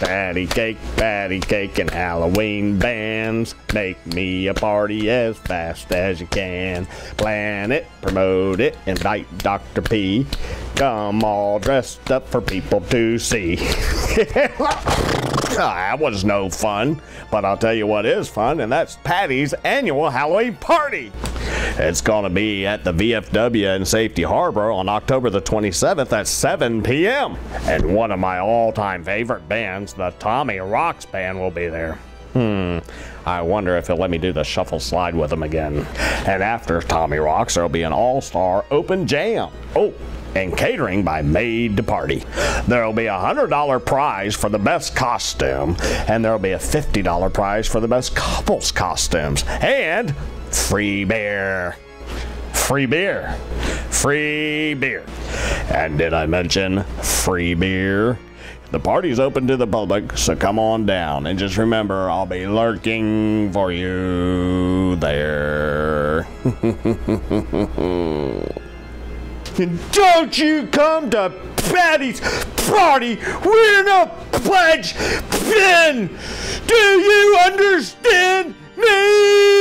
patty cake, and Halloween bands. Make me a party as fast as you can. Plan it, promote it, invite Dr. P. Come all dressed up for people to see. That was no fun, but I'll tell you what is fun, and that's Patty's annual Halloween party. It's going to be at the VFW in Safety Harbor on October the 27th at 7 p.m. And one of my all-time favorite bands, the Tommy Rocks Band, will be there. I wonder if he'll let me do the shuffle slide with him again. And after Tommy Rocks, there'll be an all-star open jam. Oh, and catering by Maid 2 Party. There'll be a $100 prize for the best costume, and there'll be a $50 prize for the best couples costumes, and free beer. Free beer. Free beer. And did I mention free beer? The party's open to the public, so come on down. And just remember, I'll be lurking for you there. Don't you come to Patty's party. We're no pledge bin. Do you understand me?